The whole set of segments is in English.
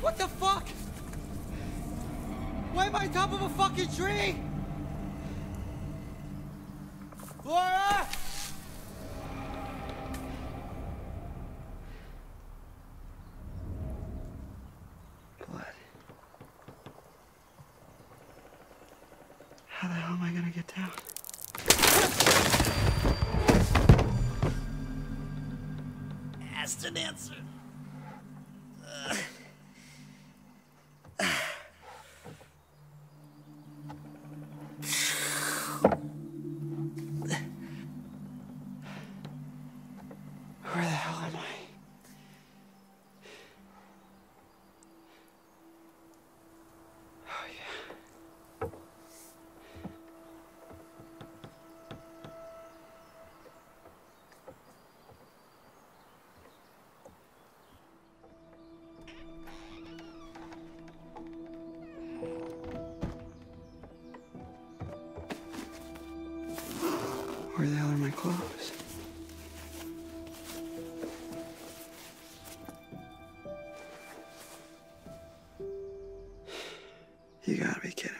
What the fuck? Why am I on top of a fucking tree? Laura! Blood. How the hell am I gonna get down? Asked and answered. Where the hell are my clothes? You gotta be kidding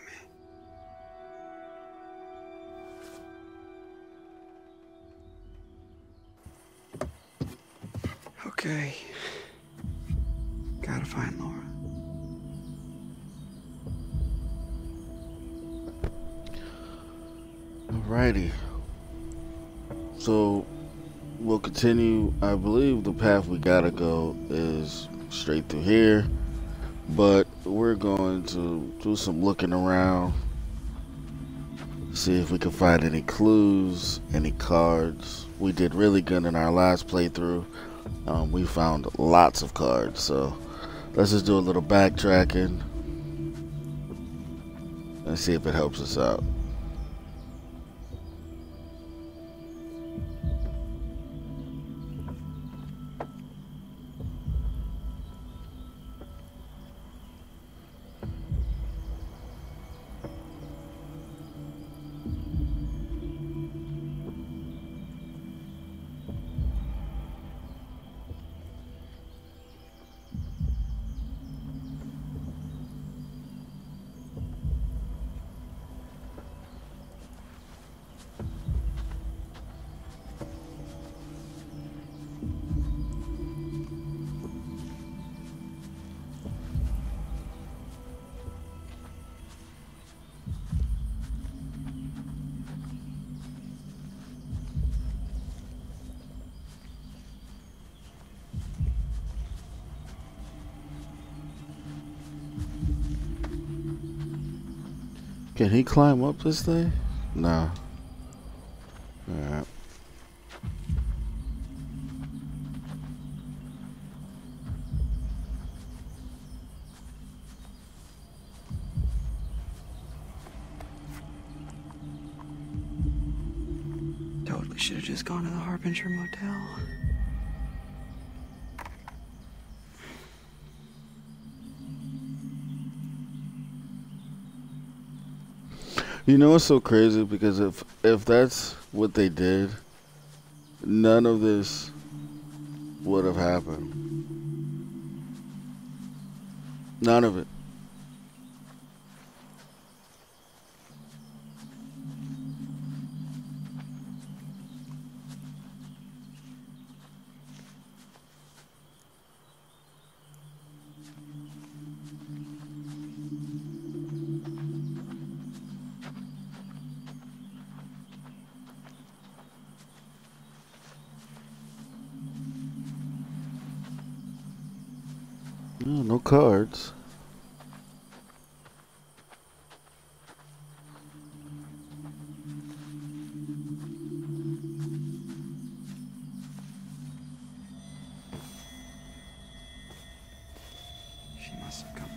me. Okay. Gotta find Laura. Alrighty. So, we'll continue. I believe the path we gotta go is straight through here, but we're going to do some looking around, see if we can find any clues, any cards. We did really good in our last playthrough. We found lots of cards, so let's just do a little backtracking and see if it helps us out. Can he climb up this thing? Nah. Alright. Totally should have just gone to the Harbinger Motel. You know what's so crazy? Because if that's what they did, none of this would have happened. None of it. Oh, no cards. She must have come back.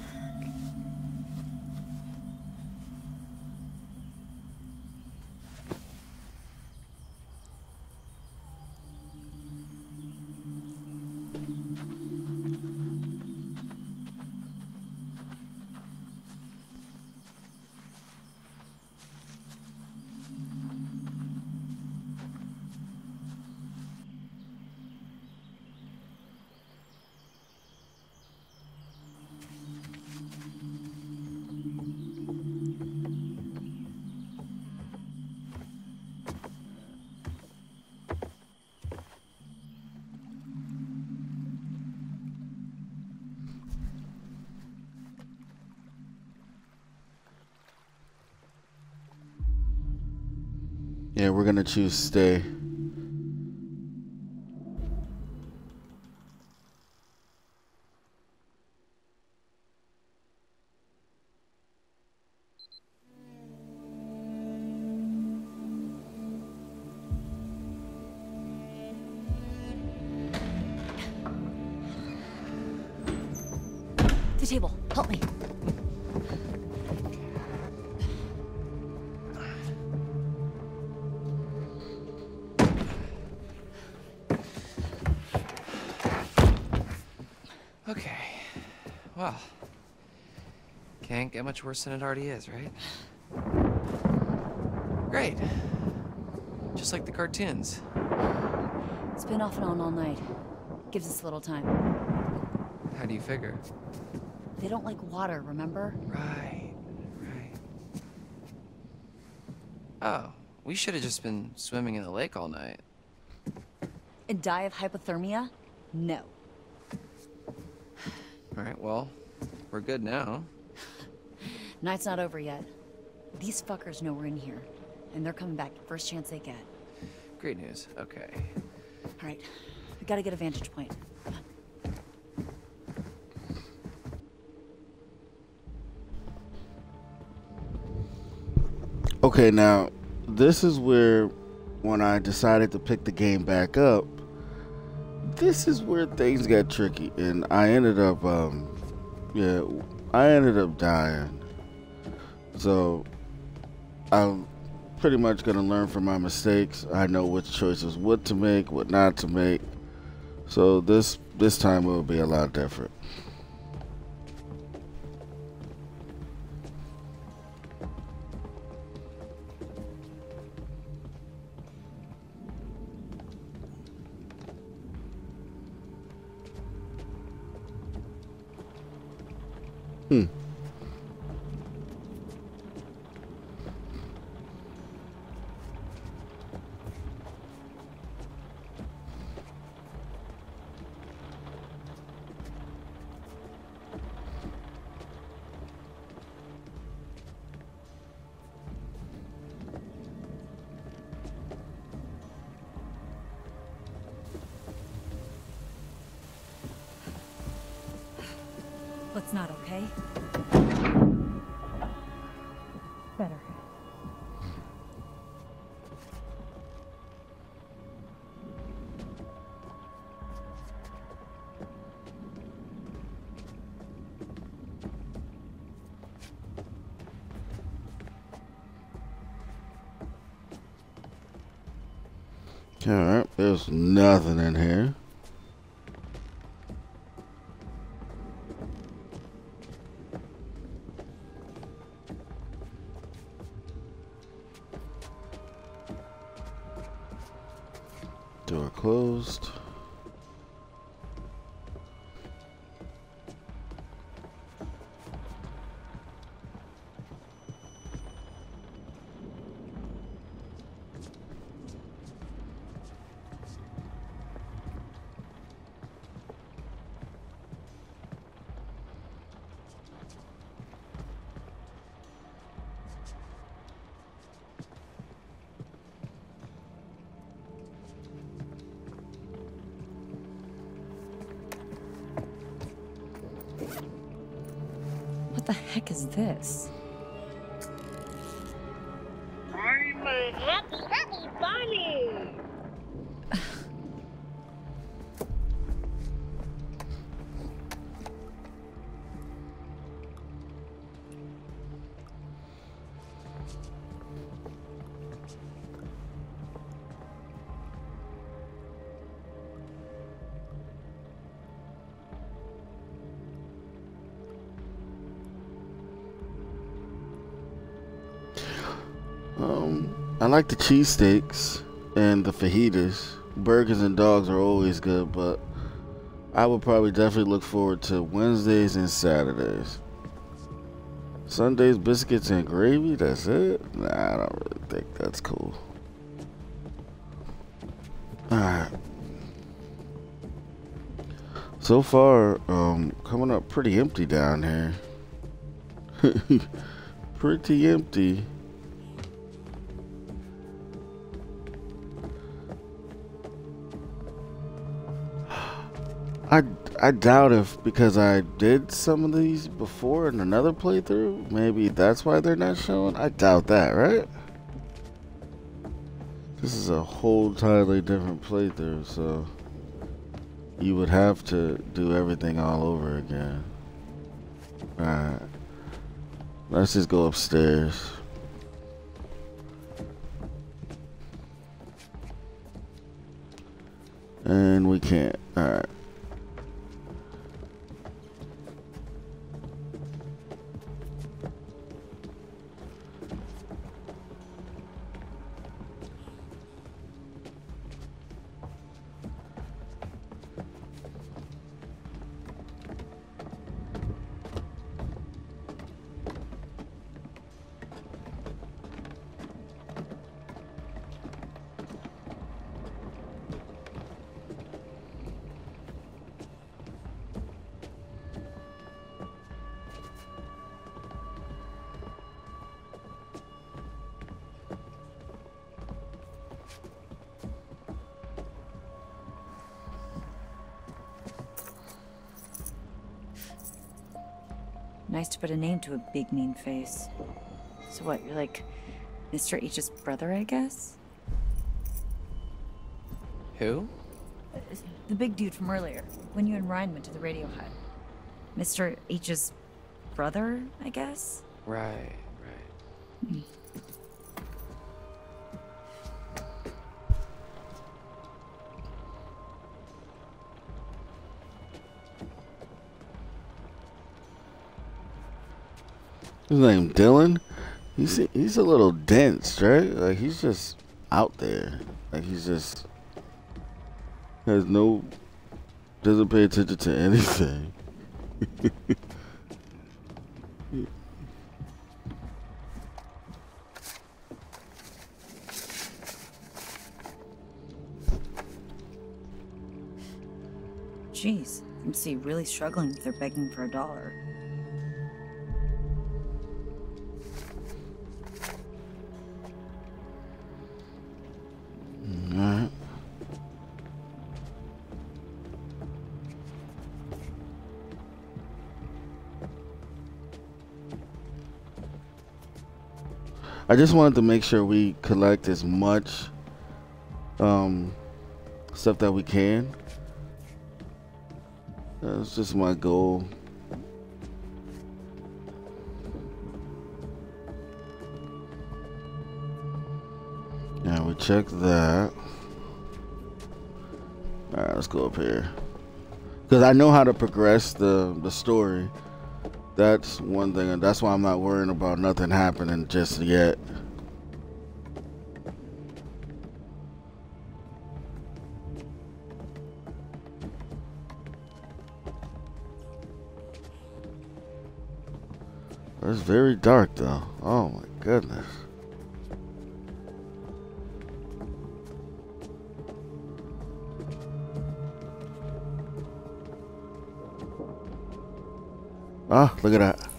Yeah, we're gonna choose stay. Table. Help me. Okay. Well, can't get much worse than it already is, right? Great. Just like the cartoons. It's been off and on all night. Gives us a little time. How do you figure? They don't like water, remember? Right. Oh, we should have just been swimming in the lake all night. And die of hypothermia? No. All right, well, we're good now. Night's not over yet. These fuckers know we're in here, and they're coming back first chance they get. Great news, okay. All right, we gotta get a vantage point. Okay, now, this is where, when I decided to pick the game back up, this is where things got tricky, and I ended up, I ended up dying. So, I'm pretty much going to learn from my mistakes. I know which choices, what to make, what not to make. So, this time will be a lot different. That's not okay. Better. All right, there's nothing in here. What the heck is this? I'm a happy bunny! I like the cheesesteaks and the fajitas. Burgers and dogs are always good, but I would probably definitely look forward to Wednesdays and Saturdays. Sundays, biscuits and gravy, that's it? Nah, I don't really think that's cool. Alright. So far, coming up pretty empty down here. Pretty empty. I doubt if, because I did some of these before in another playthrough, maybe that's why they're not showing. I doubt that, right? This is a whole totally different playthrough, so you would have to do everything all over again. Alright. Let's just go upstairs. And we can't. Alright. Nice to put a name to a big, mean face. So what, you're like Mr. H's brother, I guess? Who? The big dude from earlier, when you and Ryan went to the radio hut. Mr. H's brother, I guess? Right, right. Mm. His name Dylan. He's a little dense, right? Like he's just out there. Like he's just doesn't pay attention to anything. Jeez, MC really struggling if they're begging for $1. I just wanted to make sure we collect as much stuff that we can. That's just my goal. Now we check that. All right, let's go up here. Because I know how to progress the story. That's one thing, and that's why I'm not worrying about nothing happening just yet. It's very dark, though. Oh my goodness. Ah, oh, look at that.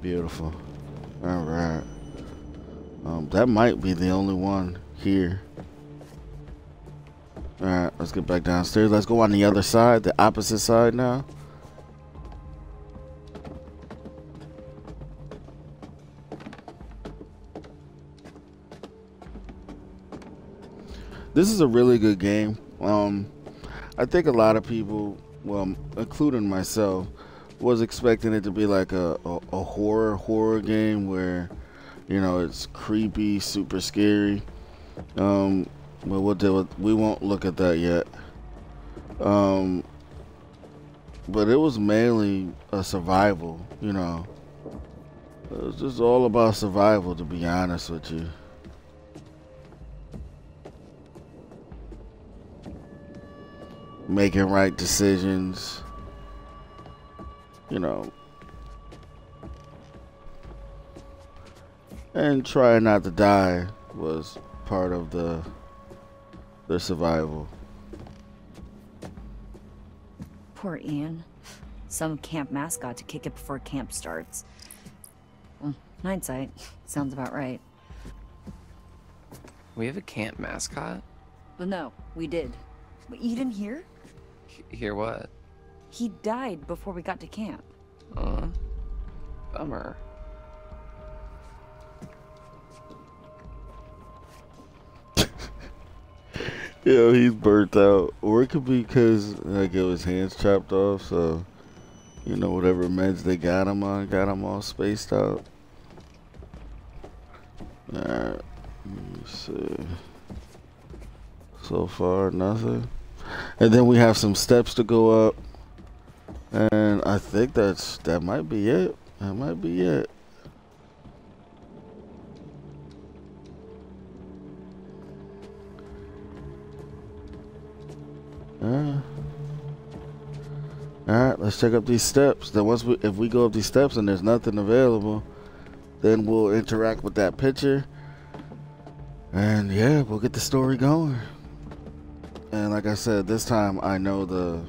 Beautiful. Alright. That might be the only one here. Alright, let's get back downstairs. Let's go on the other side, the opposite side now. This is a really good game. I think a lot of people, well, including myself, was expecting it to be like a horror game where, you know, it's creepy, super scary. But we'll deal with, we won't look at that yet. But it was mainly a survival, you know. It was just all about survival, to be honest with you. Making right decisions, you know, and trying not to die was part of the survival. Poor Ian, some camp mascot to kick it before camp starts. Well, hindsight sounds about right. We have a camp mascot? Well, no, we did. But you didn't hear? Hear what? He died before we got to camp. Bummer. Yo, he's burnt out. Or it could be because, like, it was hands chopped off, so, you know, whatever meds they got him on, got him all spaced out. Alright, let me see. So far, nothing. And then we have some steps to go up. And I think that might be it. That might be it. Alright, let's check up these steps. Then once if we go up these steps and there's nothing available, then we'll interact with that picture. And yeah, we'll get the story going. And like I said, this time I know the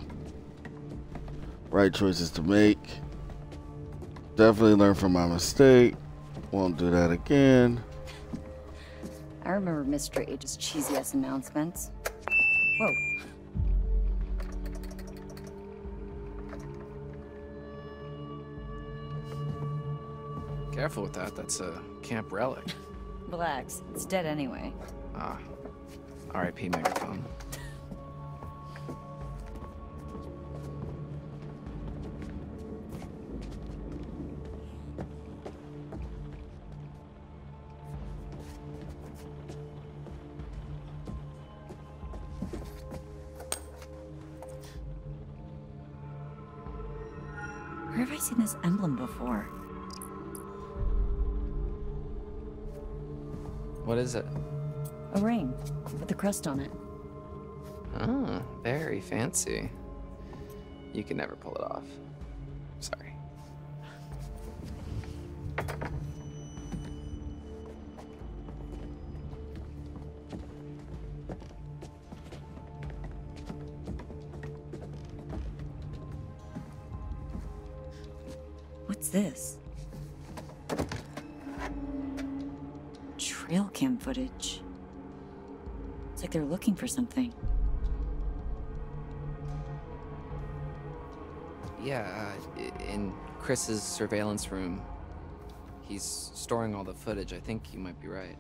right choices to make. Definitely learn from my mistake. Won't do that again. I remember Mr. H's cheesy ass announcements. Whoa. Careful with that. That's a camp relic. Relax. It's dead anyway. Ah. R.I.P. Megaphone. Where have I seen this emblem before? What is it? A ring with a crest on it. Oh, very fancy. You can never pull it off. Sorry. What's this? Trail cam footage. It's like they're looking for something. Yeah, in Chris's surveillance room. He's storing all the footage. I think you might be right.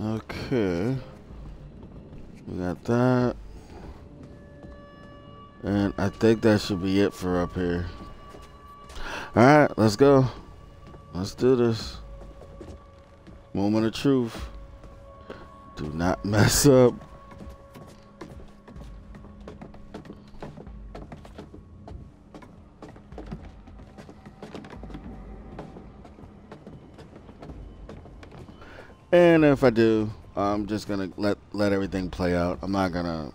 Okay, we got that, and I think that should be it for up here. All right, let's go. Let's do this. Moment of truth. Do not mess up. And if I do, I'm just gonna let everything play out. I'm not gonna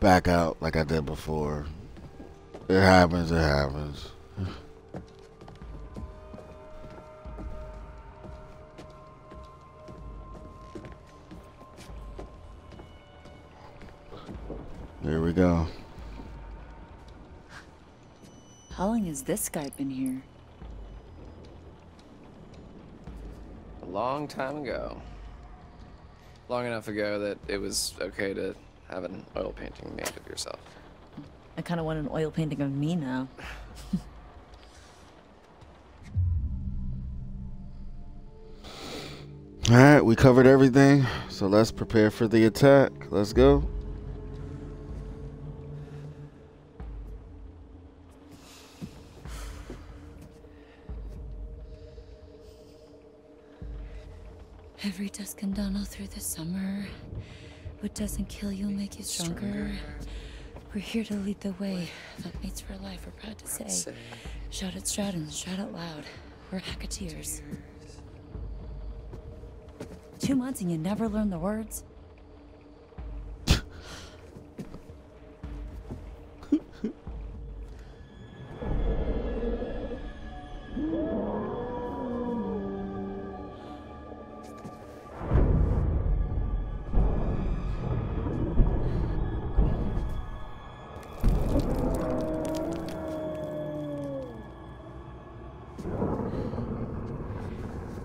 back out like I did before. It happens, it happens. There we go. How long has this guy been here? Long time ago. Long enough ago that it was okay to have an oil painting made of yourself. I kind of want an oil painting of me now. All right, we covered everything, so let's prepare for the attack. Let's go. Every dusk and dawn all through the summer. What doesn't kill you will make you stronger. We're here to lead the way. Mates for life, we're proud to say. Shout at Stratton, shout out loud. We're Hacketeers. 2 months and you never learn the words?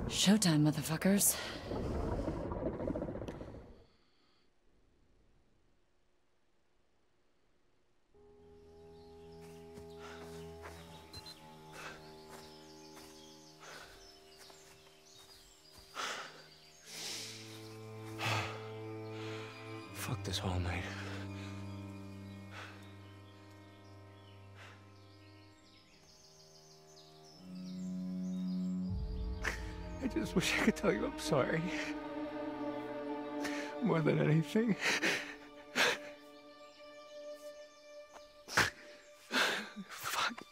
Showtime, motherfuckers. Fuck this whole night. I just wish I could tell you I'm sorry. More than anything. Fuck.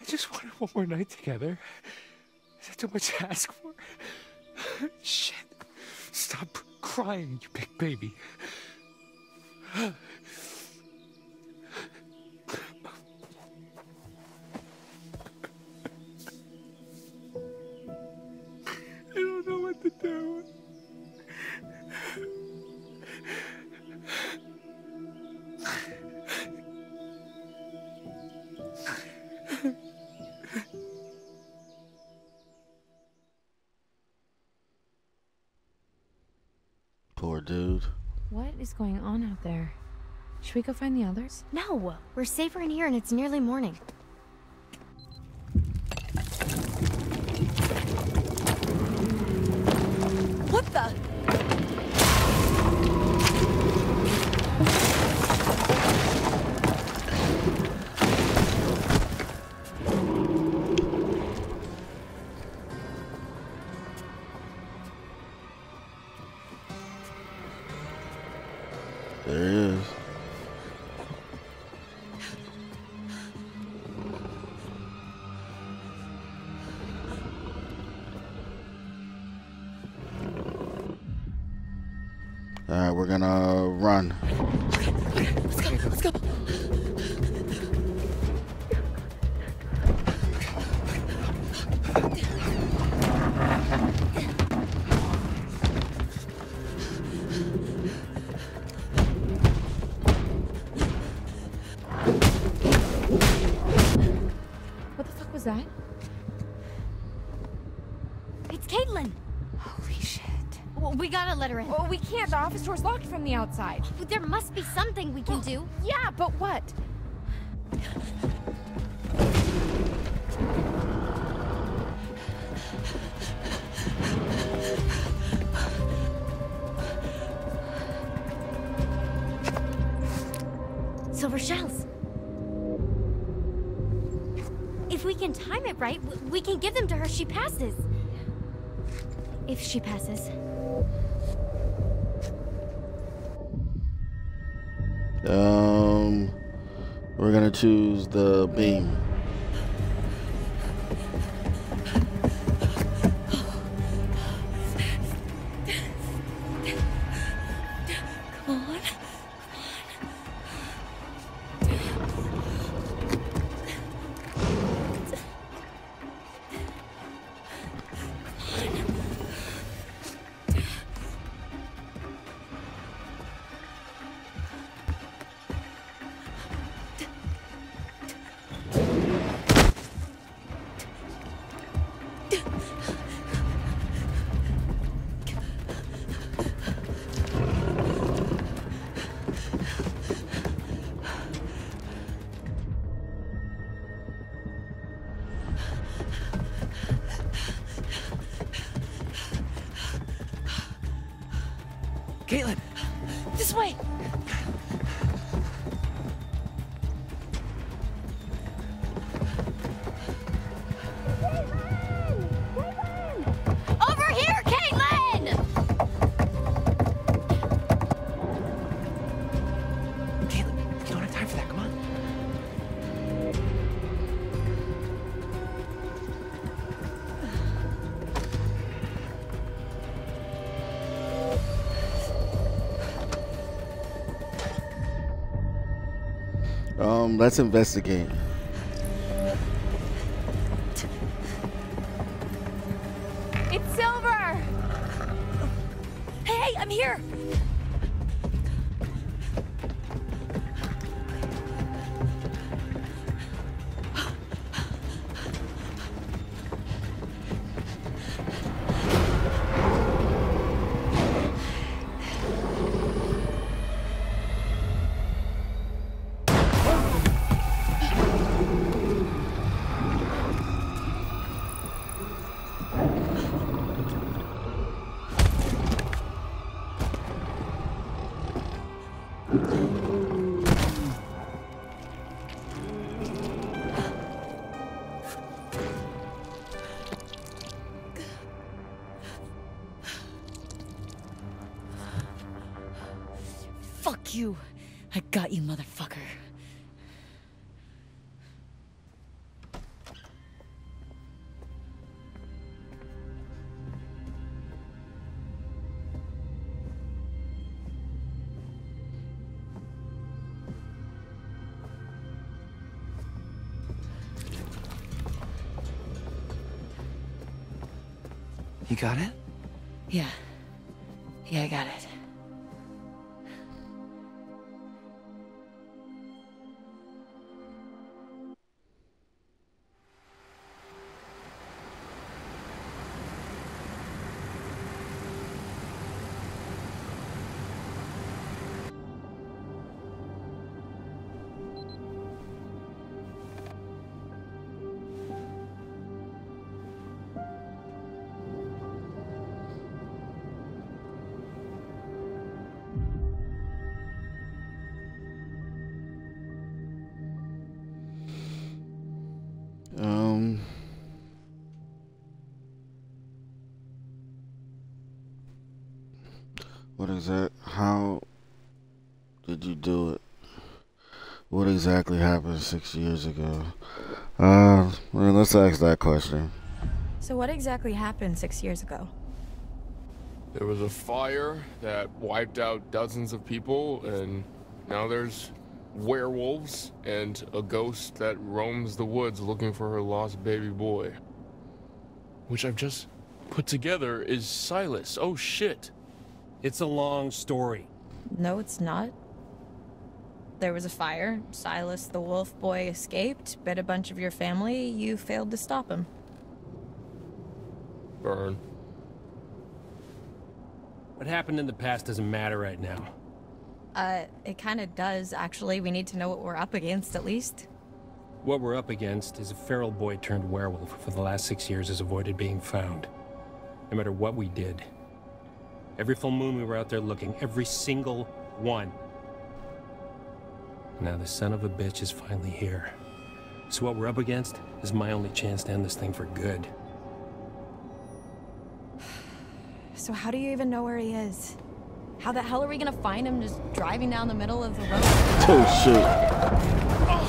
I just wanted one more night together. Is that too much to ask for? Shit. Stop crying, you big baby. Going on out there? Should we go find the others? No! We're safer in here and it's nearly morning. What the? We're gonna run. Okay, let's go, let's go. What the fuck was that? We gotta let her in. Oh, we can't. The office door's locked from the outside. But there must be something we can do. Yeah, but what? Silver shells. If we can time it right, we can give them to her. She passes. If she passes. We're gonna choose the beam. Caleb, this way. Let's investigate. It's Silver! Hey, I'm here! you. I got you, motherfucker. You got it? Yeah. Yeah, I got it. What is that? How did you do it? What exactly happened 6 years ago? Well, let's ask that question. So what exactly happened 6 years ago? There was a fire that wiped out dozens of people, and now there's werewolves and a ghost that roams the woods looking for her lost baby boy. Which I've just put together is Silas. Oh shit. It's a long story. No, it's not. There was a fire. Silas, the wolf boy, escaped, bit a bunch of your family. You failed to stop him. Burn. What happened in the past doesn't matter right now. It kind of does, actually. We need to know what we're up against, at least. What we're up against is a feral boy turned werewolf who for the last 6 years has avoided being found. No matter what we did. Every full moon we were out there looking, every single one. Now the son of a bitch is finally here. So what we're up against is my only chance to end this thing for good. So how do you even know where he is? How the hell are we gonna find him just driving down the middle of the road? Oh shit. Oh.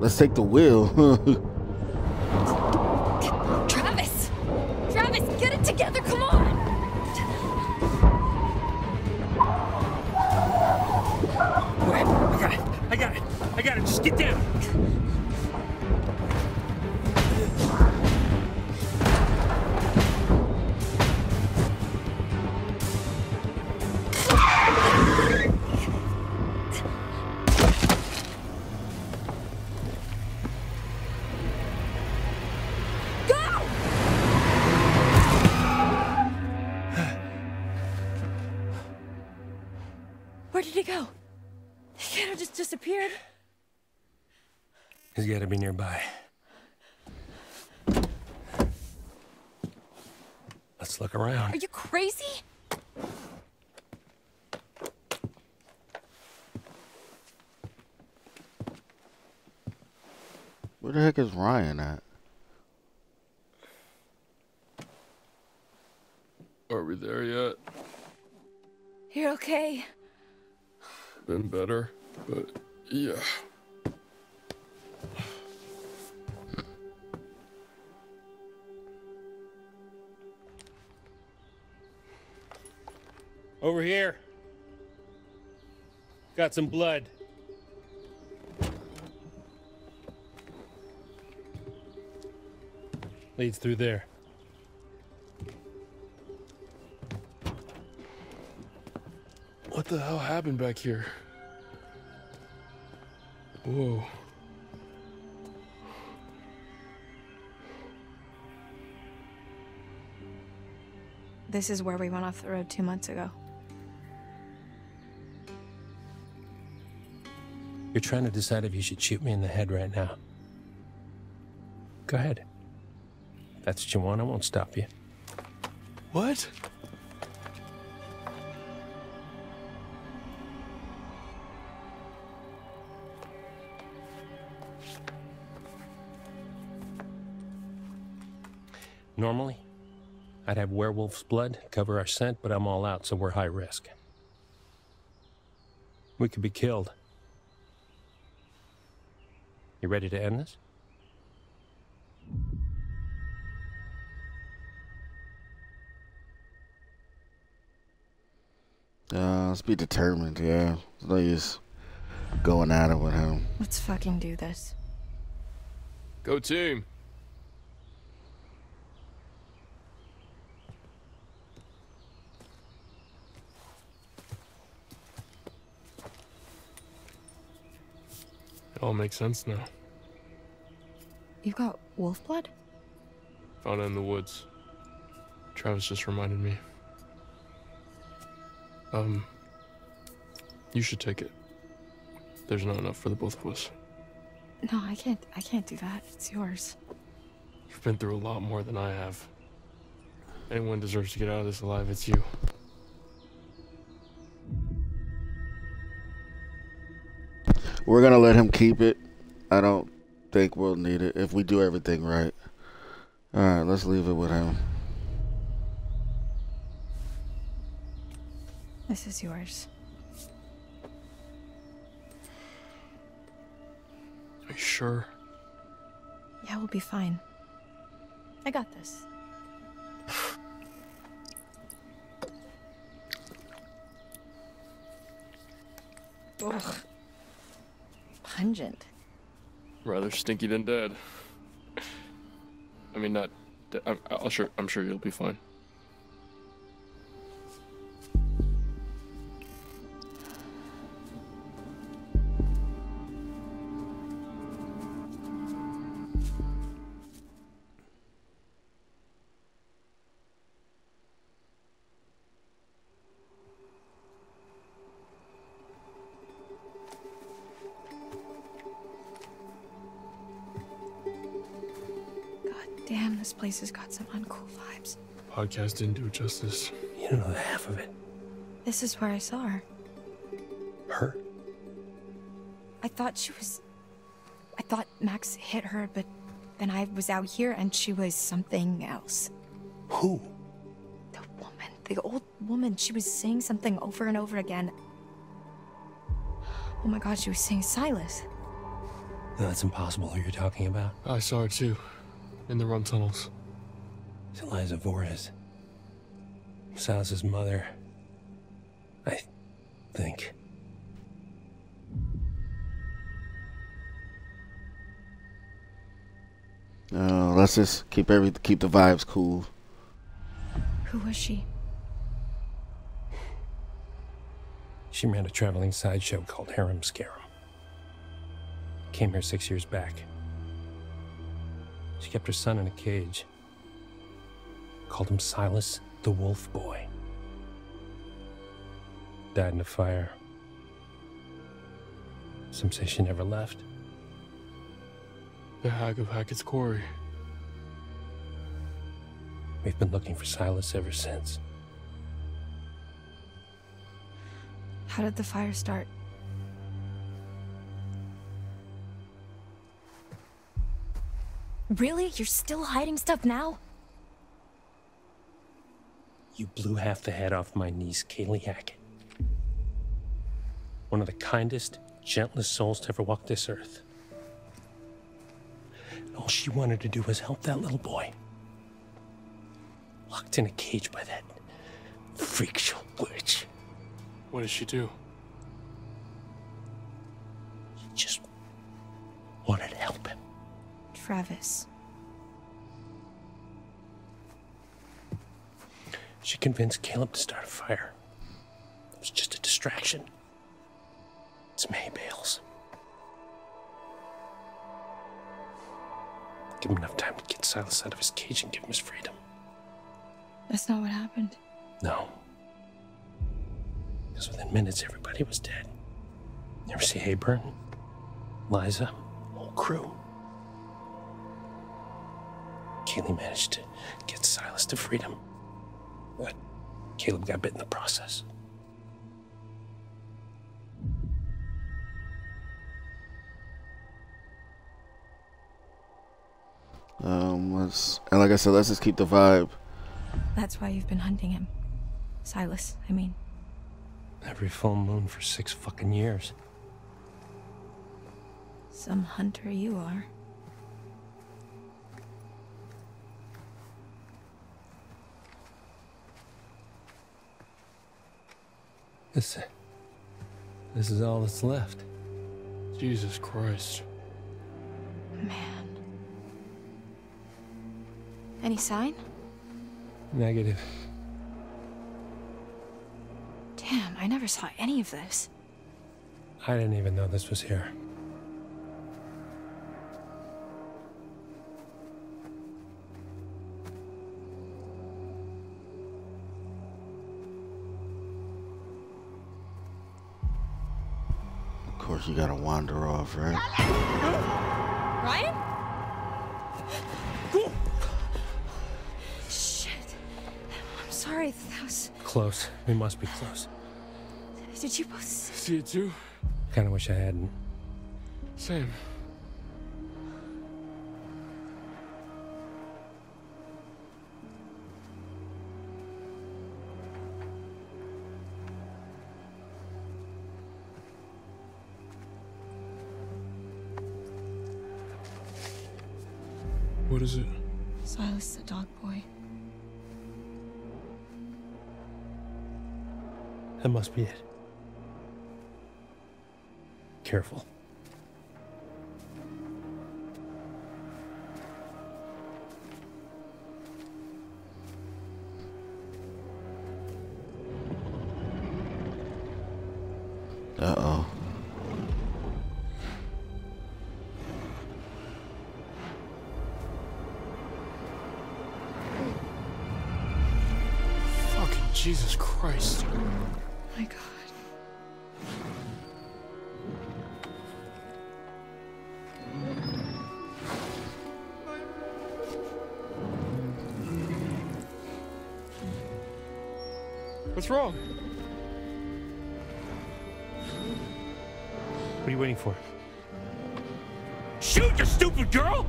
Let's take the wheel. Travis! Travis, get it together, come on! Go ahead, I got it, just get down! He's got to be nearby. Let's look around. Are you crazy? Where the heck is Ryan at? Are we there yet? You're okay. Been better, but yeah. Over here. Got some blood. Leads through there. What the hell happened back here? Whoa. This is where we went off the road 2 months ago. You're trying to decide if you should shoot me in the head right now. Go ahead. If that's what you want, I won't stop you. What? Normally, I'd have werewolf's blood, cover our scent, but I'm all out, so we're high risk. We could be killed. You ready to end this? Let's be determined, yeah. It's no use going at it with him. Let's fucking do this. Go team. It all makes sense now. You've got wolf blood? Found it in the woods. Travis just reminded me. You should take it. There's not enough for the both of us. No, I can't do that. It's yours. You've been through a lot more than I have. Anyone deserves to get out of this alive, it's you. We're gonna let him keep it. I don't think we'll need it if we do everything right. Alright, let's leave it with him. This is yours. Are you sure? Yeah, we'll be fine. I got this. Ugh. Pungent. Rather stinky than dead. I mean, not. I'm sure you'll be fine. Damn, this place has got some uncool vibes. Podcast didn't do it justice. You don't know half of it. This is where I saw her. Her? I thought Max hit her, but then I was out here and she was something else. Who? The woman. The old woman. She was saying something over and over again. Oh my god, she was saying Silas. No, that's impossible who you're talking about. I saw her too. In the run tunnels. It's Eliza Flores. Silas's mother. I think. Let's just keep the vibes cool. Who was she? She ran a traveling sideshow called Harum Scarum. Came here 6 years back. She kept her son in a cage. Called him Silas the Wolf Boy. Died in a fire. Some say she never left. The Hag of Hackett's Quarry. We've been looking for Silas ever since. How did the fire start? Really? You're still hiding stuff now? You blew half the head off my niece, Kaylee Hackett. One of the kindest, gentlest souls to ever walk this earth. And all she wanted to do was help that little boy. Locked in a cage by that freak witch. What did she do? She just wanted to help him. Travis. She convinced Caleb to start a fire. It was just a distraction. Some hay bales. Give him enough time to get Silas out of his cage and give him his freedom. That's not what happened. No. Because within minutes, everybody was dead. You ever see hay burn? Liza, whole crew. Kaylee managed to get Silas to freedom, but Caleb got bit in the process. was. And like I said, let's just keep the vibe. That's why you've been hunting him. Silas, I mean. Every full moon for 6 fucking years. Some hunter you are. This is all that's left. Jesus Christ. Man. Any sign? Negative. Damn, I never saw any of this. I didn't even know this was here. Of course, you gotta wander off, right? Ryan? Sorry, that was... Close. We must be close. Did you both see it too? Kinda wish I hadn't. Same. What is it? Silas, the dog boy. That must be it. Careful. Uh-oh. Fucking Jesus Christ. Oh my God. What's wrong? What are you waiting for? Shoot, you stupid girl!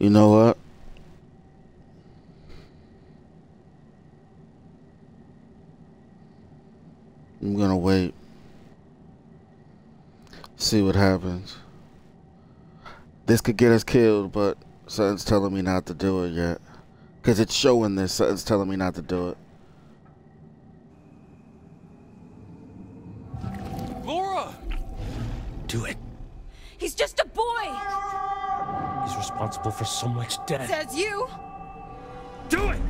You know what? I'm gonna wait. See what happens. This could get us killed, but something's telling me not to do it yet. Because it's showing this, something's telling me not to do it. Laura! Do it. He's just a boy! He's responsible for so much death. Says you. Do it.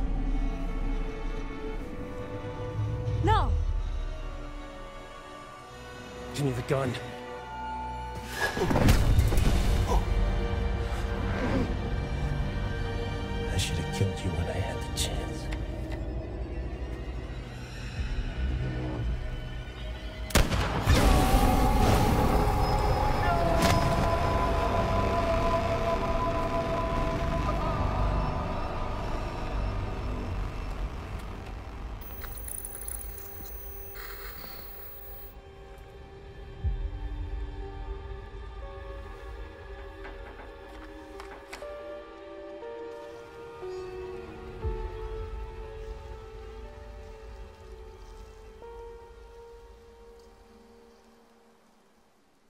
No. Give me the gun. I should have killed you when I had the chance.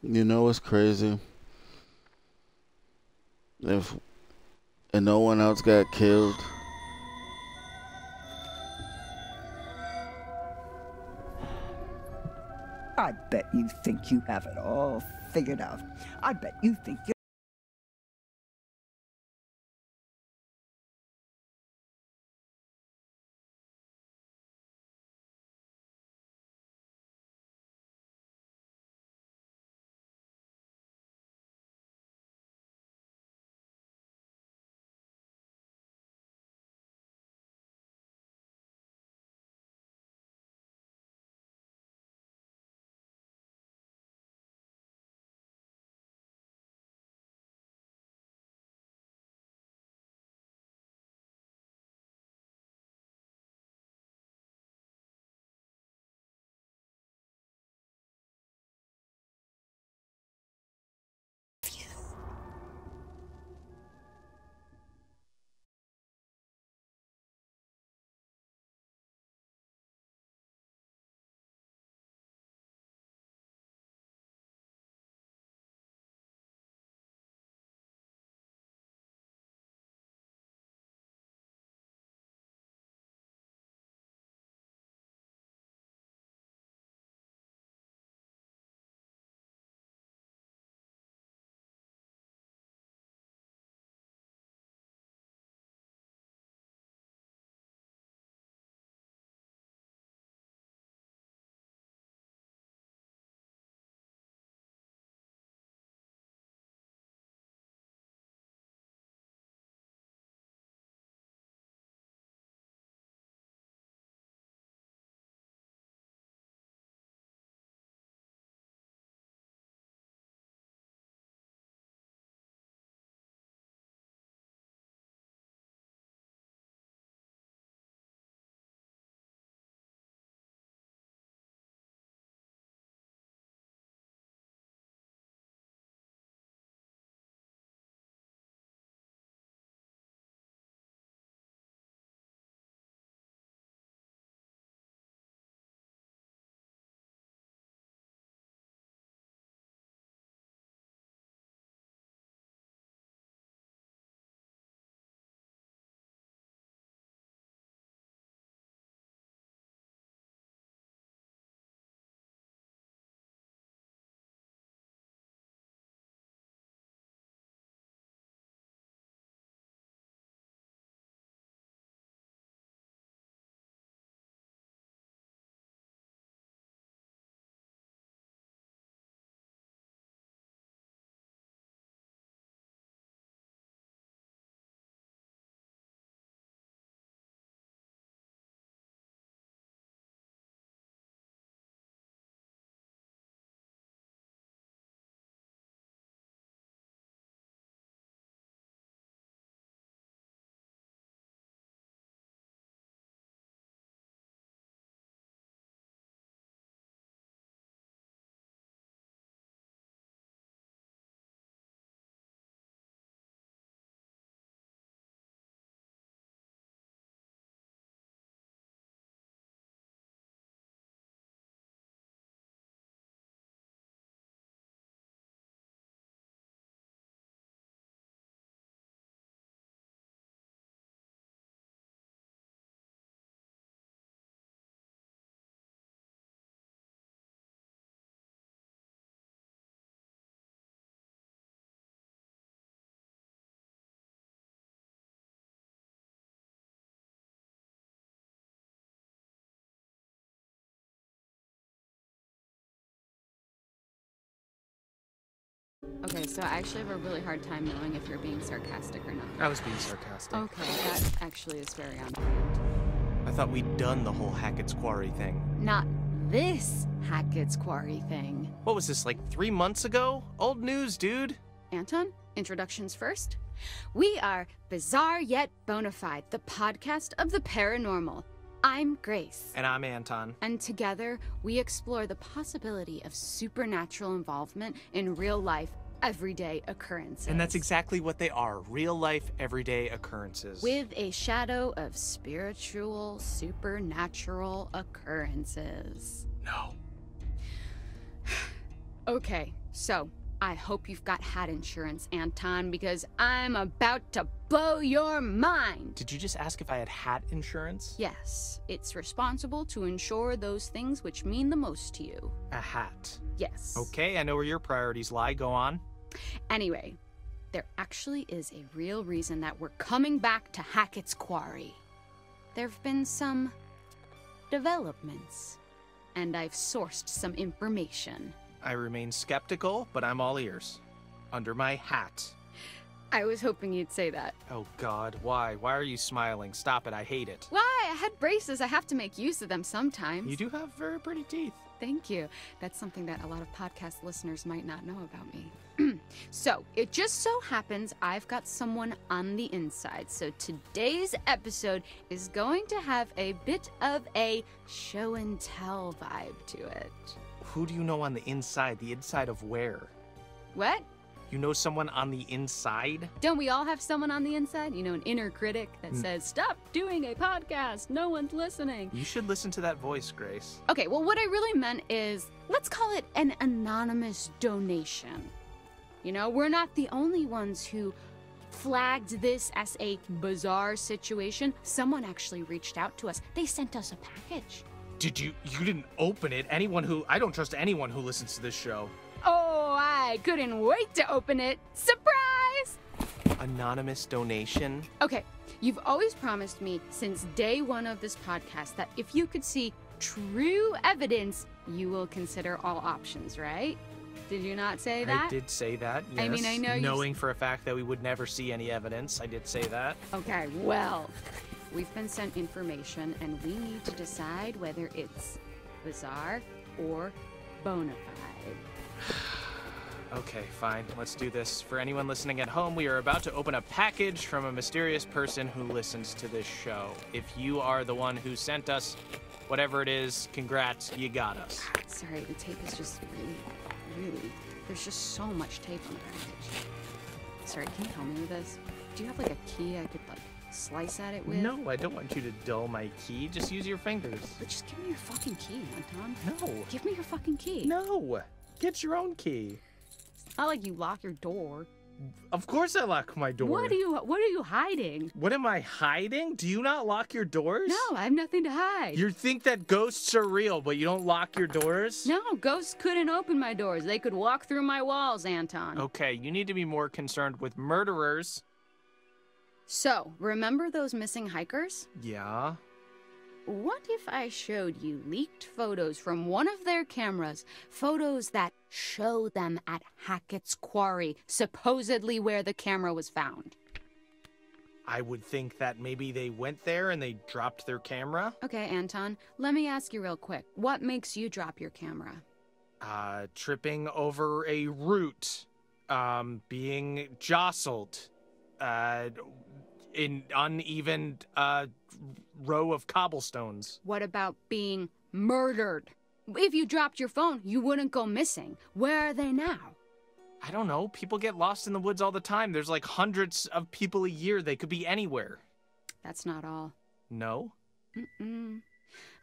You know what's crazy? If no one else got killed. I bet you think you have it all figured out. I bet you think you... Okay, so I actually have a really hard time knowing if you're being sarcastic or not. I was being sarcastic. Okay, that actually is very on point. I thought we'd done the whole Hackett's Quarry thing. Not this Hackett's Quarry thing. What was this, like 3 months ago? Old news, dude. Anton, introductions first. We are Bizarre Yet Bonafide, the podcast of the paranormal. I'm Grace. And I'm Anton. And together, we explore the possibility of supernatural involvement in real-life, everyday occurrences. And that's exactly what they are, real-life, everyday occurrences. With a shadow of spiritual, supernatural occurrences. No. Okay, so I hope you've got hat insurance, Anton, because I'm about to blow your mind. Did you just ask if I had hat insurance? Yes. It's responsible to insure those things which mean the most to you. A hat. Yes. Okay, I know where your priorities lie. Go on. Anyway, there actually is a real reason that we're coming back to Hackett's Quarry. There've been some developments, and I've sourced some information. I remain skeptical, but I'm all ears. Under my hat. I was hoping you'd say that. Oh God, why? Why are you smiling? Stop it, I hate it. Why? I had braces. I have to make use of them sometimes. You do have very pretty teeth. Thank you. That's something that a lot of podcast listeners might not know about me. So, it just so happens I've got someone on the inside. So today's episode is going to have a bit of a show and tell vibe to it. Who do you know on the inside? The inside of where? What? You know someone on the inside? Don't we all have someone on the inside? You know, an inner critic that says, stop doing a podcast, no one's listening. You should listen to that voice, Grace. Okay, well, what I really meant is, let's call it an anonymous donation. You know, we're not the only ones who flagged this as a bizarre situation. Someone actually reached out to us. They sent us a package. You didn't open it. I don't trust anyone who listens to this show. Oh, I couldn't wait to open it. Surprise! Anonymous donation. Okay, you've always promised me since day one of this podcast that if you could see true evidence, you will consider all options, right? Did you not say that? I did say that, yes. I mean, I know you... Knowing for a fact that we would never see any evidence, I did say that. Okay, well... We've been sent information, and we need to decide whether it's bizarre or bona fide. Okay, fine. Let's do this. For anyone listening at home, we are about to open a package from a mysterious person who listens to this show. If you are the one who sent us whatever it is, congrats, you got us. Sorry, the tape is just really... There's just so much tape on the package. Sorry, can you help me with this? Do you have, like, a key I could, like... slice at it with? No, I don't want you to dull my key. Just use your fingers. But just give me your fucking key, Anton. No. Give me your fucking key. No. Get your own key. It's not like you lock your door. Of course I lock my door. What are you hiding? What am I hiding? Do you not lock your doors? No, I have nothing to hide. You think that ghosts are real, but you don't lock your doors? No, ghosts couldn't open my doors. They could walk through my walls, Anton. Okay, you need to be more concerned with murderers. So, remember those missing hikers? Yeah. What if I showed you leaked photos from one of their cameras, photos that show them at Hackett's Quarry, supposedly where the camera was found? I would think that maybe they went there and they dropped their camera. Okay, Anton, let me ask you real quick. What makes you drop your camera? Tripping over a root, being jostled, in uneven row of cobblestones. What about being murdered? If you dropped your phone, you wouldn't go missing. Where are they now? I don't know. People get lost in the woods all the time. There's like hundreds of people a year. They could be anywhere. That's not all. No? Mm-mm.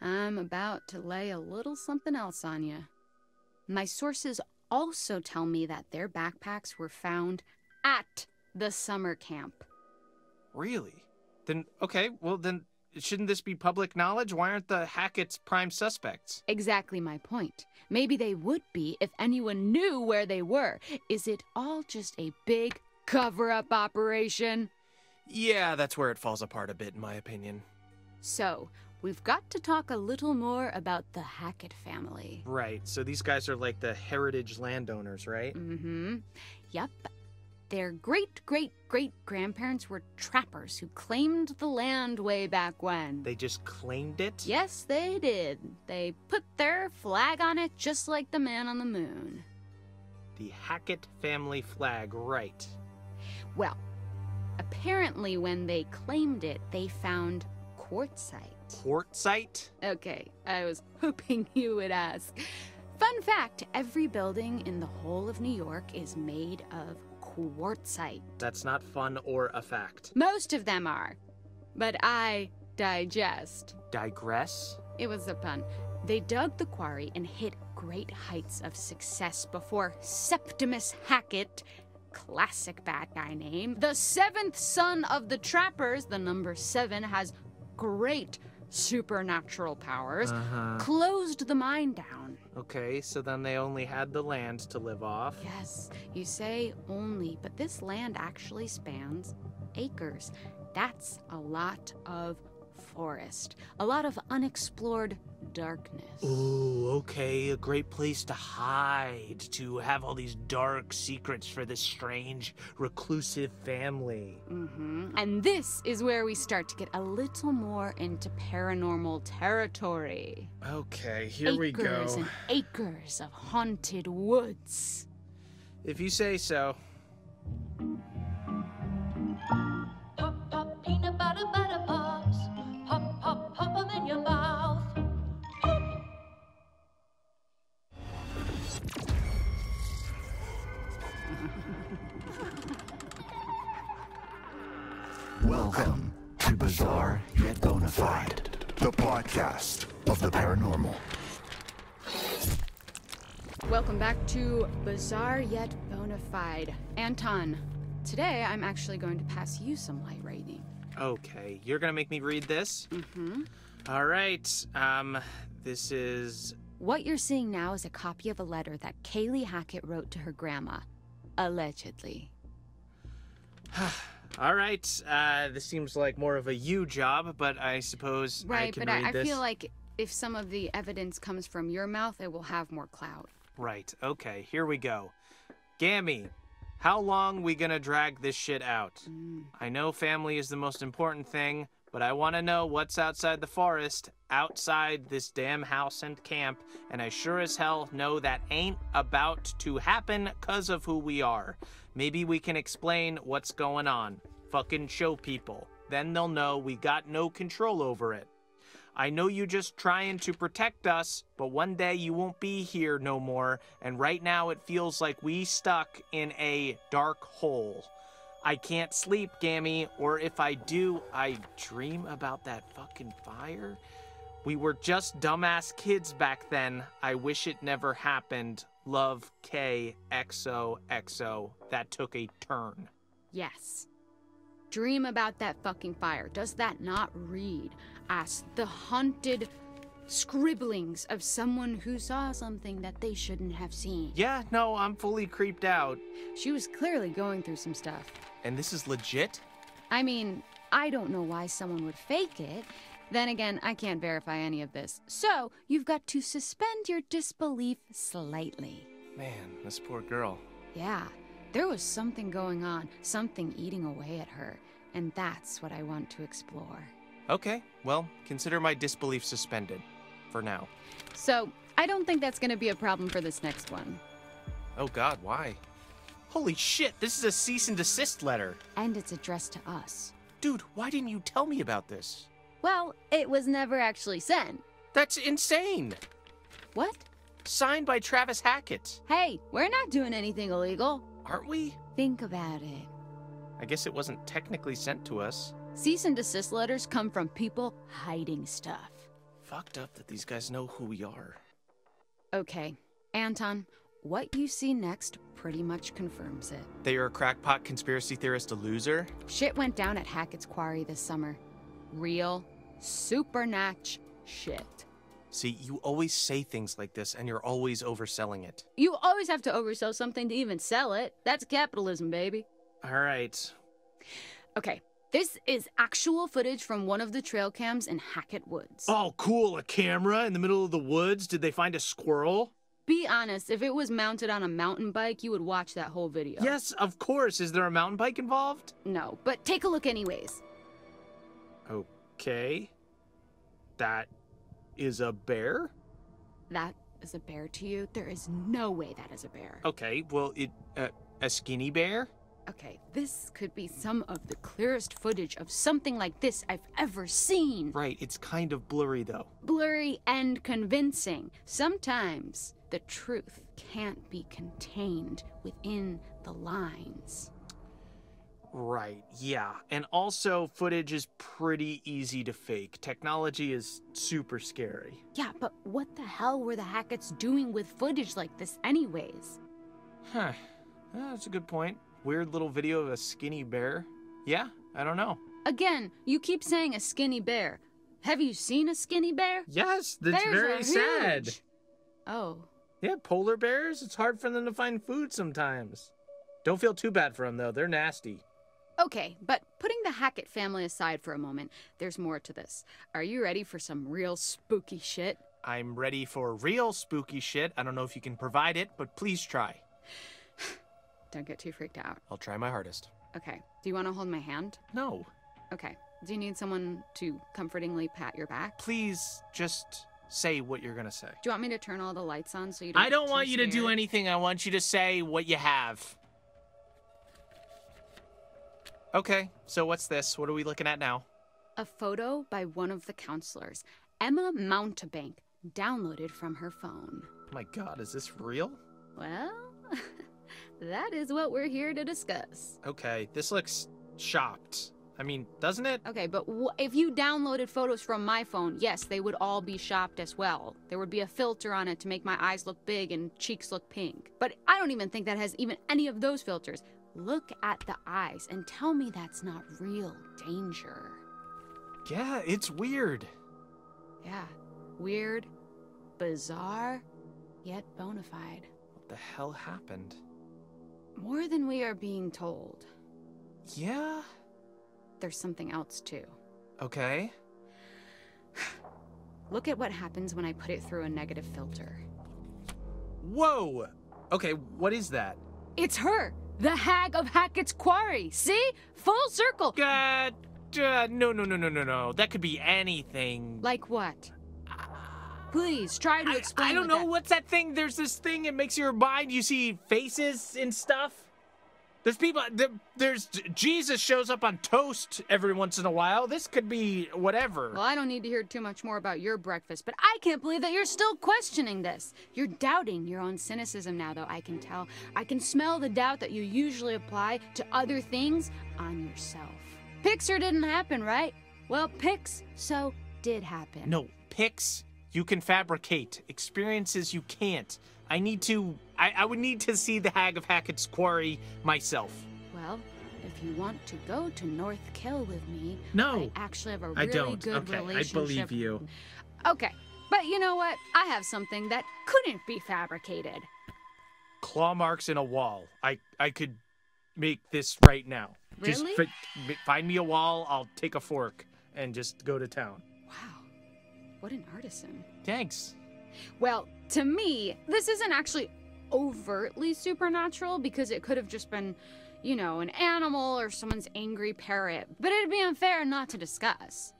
I'm about to lay a little something else on you. My sources also tell me that their backpacks were found at the summer camp. Really? Then, okay, well then, shouldn't this be public knowledge? Why aren't the Hackett's prime suspects? Exactly my point. Maybe they would be if anyone knew where they were. Is it all just a big cover-up operation? Yeah, that's where it falls apart a bit, in my opinion. So, we've got to talk a little more about the Hackett family. Right, so these guys are like the heritage landowners, right? Mm-hmm. Yep. Their great-great-great-grandparents were trappers who claimed the land way back when. They just claimed it? Yes, they did. They put their flag on it just like the man on the moon. The Hackett family flag, right. Well, apparently when they claimed it, they found quartzite. Quartzite? Okay, I was hoping you would ask. Fun fact, every building in the whole of New York is made of quartzite. That's not fun or a fact. Most of them are, but I digest. Digress? It was a pun. They dug the quarry and hit great heights of success before Septimus Hackett, classic bad guy name, the seventh son of the trappers, the number 7 has great supernatural powers, closed the mine down. Okay, so then they only had the land to live off. Yes, you say only, but this land actually spans acres. That's a lot of forest, a lot of unexplored darkness. Ooh, okay, a great place to hide, to have all these dark secrets for this strange, reclusive family. Mm-hmm. And this is where we start to get a little more into paranormal territory. Okay, here we go. Acres and acres of haunted woods. If you say so. Welcome to Bizarre Yet Bonafide, the podcast of the paranormal. Welcome back to Bizarre Yet Bonafide. Anton, today I'm actually going to pass you some light reading. Okay, you're gonna make me read this? Mm-hmm. All right, this is... What you're seeing now is a copy of a letter that Kaylee Hackett wrote to her grandma, allegedly. All right, this seems like more of a you job, but I suppose I can read this. Right, but I feel like if some of the evidence comes from your mouth, it will have more clout. Right, okay, here we go. Gammy, how long we gonna drag this shit out? I know family is the most important thing, but I want to know what's outside the forest, outside this damn house and camp, and I sure as hell know that ain't about to happen 'cause of who we are. Maybe we can explain what's going on. Fucking show people. Then they'll know we got no control over it. I know you just trying to protect us, but one day you won't be here no more, and right now it feels like we stuck in a dark hole. I can't sleep, Gammy, or if I do, I dream about that fucking fire. We were just dumbass kids back then. I wish it never happened. Love, K, XOXO. That took a turn. Yes. Dream about that fucking fire. Does that not read as the haunted scribblings of someone who saw something that they shouldn't have seen? Yeah, no, I'm fully creeped out. She was clearly going through some stuff. And this is legit? I mean, I don't know why someone would fake it. Then again, I can't verify any of this. So, you've got to suspend your disbelief slightly. Man, this poor girl. Yeah, there was something going on, something eating away at her. And that's what I want to explore. Okay, well, consider my disbelief suspended. For now. So, I don't think that's gonna be a problem for this next one. Oh God, why? Holy shit, this is a cease and desist letter. And it's addressed to us. Dude, why didn't you tell me about this? Well, it was never actually sent. That's insane. What? Signed by Travis Hackett. Hey, we're not doing anything illegal. Aren't we? Think about it. I guess it wasn't technically sent to us. Cease and desist letters come from people hiding stuff. Fucked up that these guys know who we are. Okay, Anton, what you see next pretty much confirms it. That you're a crackpot conspiracy theorist, a loser? Shit went down at Hackett's Quarry this summer. Real supernatch shit. See, you always say things like this, and you're always overselling it. You always have to oversell something to even sell it. That's capitalism, baby. All right. Okay, This is actual footage from one of the trail cams in Hackett Woods. Oh, cool. A camera in the middle of the woods? Did they find a squirrel? Be honest, if it was mounted on a mountain bike, you would watch that whole video. Yes, of course. Is there a mountain bike involved? No, but take a look anyways. Okay. That is a bear? That is a bear to you? There is no way that is a bear. Okay, well, a skinny bear? Okay, this could be some of the clearest footage of something like this I've ever seen. Right, it's kind of blurry, though. Blurry and convincing. Sometimes the truth can't be contained within the lines. Right, yeah. And also, footage is pretty easy to fake. Technology is super scary. Yeah, but what the hell were the Hacketts doing with footage like this anyways? Huh. Well, that's a good point. Weird little video of a skinny bear. Yeah, I don't know. Again, you keep saying a skinny bear. Have you seen a skinny bear? Yes, that's very sad. Oh. Yeah, polar bears, it's hard for them to find food sometimes. Don't feel too bad for them, though. They're nasty. Okay, but putting the Hackett family aside for a moment, there's more to this. Are you ready for some real spooky shit? I'm ready for real spooky shit. I don't know if you can provide it, but please try. Don't get too freaked out. I'll try my hardest. Okay. Do you want to hold my hand? No. Okay. Do you need someone to comfortingly pat your back? Please just say what you're going to say. Do you want me to turn all the lights on so you don't... I don't want you to do anything. I want you to say what you have. Okay. So what's this? What are we looking at now? A photo by one of the counselors, Emma Mountebank, downloaded from her phone. Oh my God, is this real? Well... That is what we're here to discuss. Okay, this looks shopped. I mean, doesn't it? Okay, but if you downloaded photos from my phone, yes, they would all be shopped as well. There would be a filter on it to make my eyes look big and cheeks look pink. But I don't even think that has even any of those filters. Look at the eyes and tell me that's not real danger. Yeah, it's weird. Yeah, weird, bizarre, yet bonafide. What the hell happened? More than we are being told. Yeah? There's something else, too. Okay. Look at what happens when I put it through a negative filter. Whoa! Okay, what is that? It's her! The Hag of Hackett's Quarry! See? Full circle! No. That could be anything. Like what? Please, try to explain. I don't know. What's that thing? There's this thing. It makes your mind. You see faces and stuff. There's people. There's Jesus shows up on toast every once in a while. This could be whatever. Well, I don't need to hear too much more about your breakfast, but I can't believe that you're still questioning this. You're doubting your own cynicism now, though, I can tell. I can smell the doubt that you usually apply to other things on yourself. Pixar didn't happen, right? Well, Pix did happen. No, Pix... You can fabricate. Experiences you can't. I would need to see the Hag of Hackett's Quarry myself. Well, if you want to go to North Kill with me... No, I actually have a really good relationship. I believe you. Okay, but you know what? I have something that couldn't be fabricated. Claw marks in a wall. I could make this right now. Really? Just find me a wall, I'll take a fork, and just go to town. Wow. What an artisan. Thanks. Well, to me, this isn't actually overtly supernatural because it could have just been, you know, an animal or someone's angry parrot. But it'd be unfair not to discuss.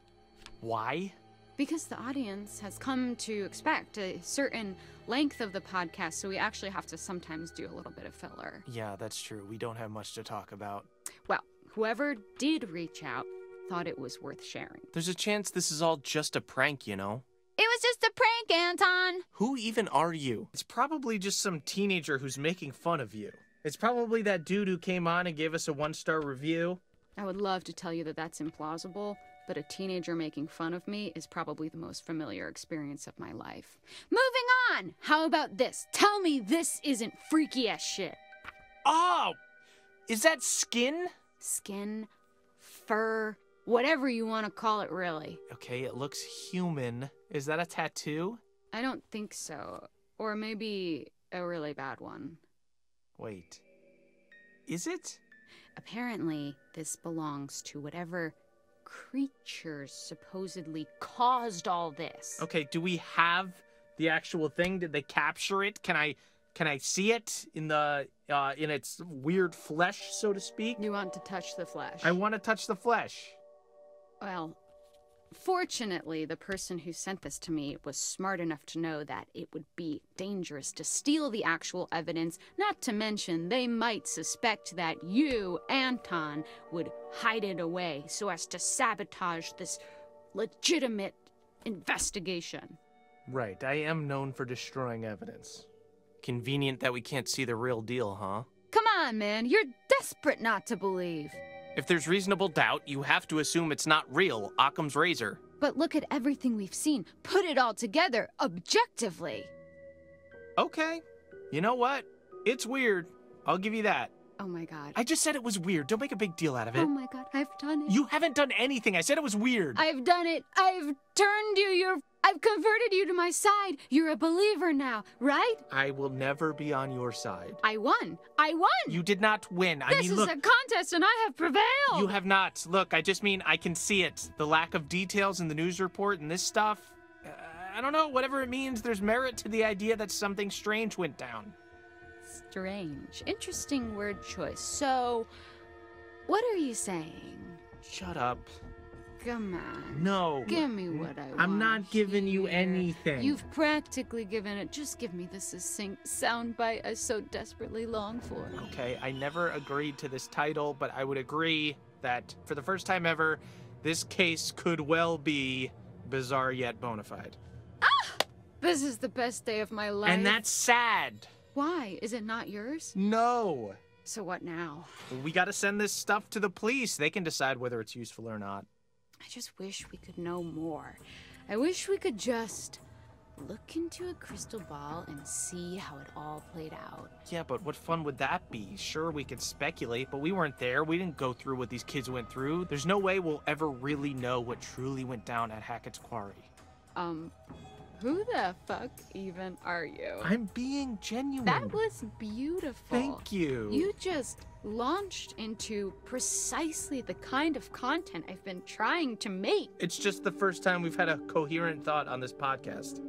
Why? Because the audience has come to expect a certain length of the podcast, so we actually have to sometimes do a little bit of filler. Yeah, that's true. We don't have much to talk about. Well, whoever did reach out thought it was worth sharing. There's a chance this is all just a prank, you know? It was just a prank, Anton! Who even are you? It's probably just some teenager who's making fun of you. It's probably that dude who came on and gave us a 1-star review. I would love to tell you that that's implausible, but a teenager making fun of me is probably the most familiar experience of my life. Moving on! How about this? Tell me this isn't freaky as shit. Oh! Is that skin? Skin, fur... Whatever you want to call it, really. Okay, it looks human. Is that a tattoo? I don't think so. Or maybe a really bad one. Wait. Is it? Apparently, this belongs to whatever creatures supposedly caused all this. Okay, do we have the actual thing? Did they capture it? Can I see it in the in its weird flesh, so to speak? You want to touch the flesh? I want to touch the flesh. Well, fortunately, the person who sent this to me was smart enough to know that it would be dangerous to steal the actual evidence, not to mention they might suspect that you, Anton, would hide it away so as to sabotage this legitimate investigation. Right. I am known for destroying evidence. Convenient that we can't see the real deal, huh? Come on, man. You're desperate not to believe. If there's reasonable doubt, you have to assume it's not real, Occam's razor. But look at everything we've seen. Put it all together, objectively. Okay. You know what? It's weird. I'll give you that. Oh my god. I just said it was weird. Don't make a big deal out of it. Oh my god, I've done it. You haven't done anything. I said it was weird. I've done it. I've turned you I've converted you to my side. You're a believer now, right? I will never be on your side. I won. I won! You did not win. I mean, look. This is a contest and I have prevailed. You have not. Look, I just mean I can see it. The lack of details in the news report and this stuff. I don't know. Whatever it means, there's merit to the idea that something strange went down. Strange. Interesting word choice. So, what are you saying? Shut up. Come on. No. Give me what I want. I'm not giving you anything. You've practically given it. Just give me the succinct soundbite I so desperately long for. Okay, I never agreed to this title, but I would agree that for the first time ever, this case could well be Bizarre Yet Bonafide. Ah! This is the best day of my life. And that's sad. Why? Is it not yours? No. So what now? We gotta send this stuff to the police. They can decide whether it's useful or not. I just wish we could know more. I wish we could just look into a crystal ball and see how it all played out. Yeah, but what fun would that be? Sure, we could speculate, but we weren't there. We didn't go through what these kids went through. There's no way we'll ever really know what truly went down at Hackett's Quarry. Who the fuck even are you? I'm being genuine. That was beautiful. Thank you. You just launched into precisely the kind of content I've been trying to make. It's just the first time we've had a coherent thought on this podcast.